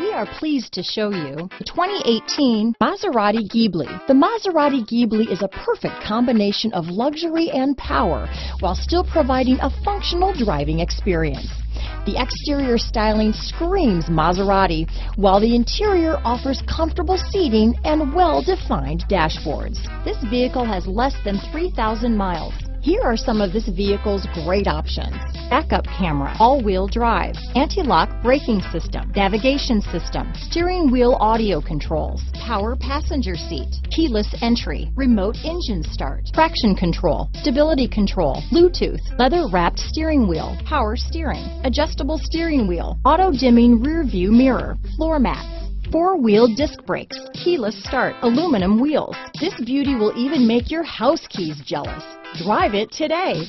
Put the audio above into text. We are pleased to show you the 2018 Maserati Ghibli. The Maserati Ghibli is a perfect combination of luxury and power while still providing a functional driving experience. The exterior styling screams Maserati, while the interior offers comfortable seating and well-defined dashboards. This vehicle has less than 3,000 miles. Here are some of this vehicle's great options: backup camera, all-wheel drive, anti-lock braking system, navigation system, steering wheel audio controls, power passenger seat, keyless entry, remote engine start, traction control, stability control, Bluetooth, leather-wrapped steering wheel, power steering, adjustable steering wheel, auto-dimming rear-view mirror, floor mats, four-wheel disc brakes, keyless start, aluminum wheels. This beauty will even make your house keys jealous. Drive it today.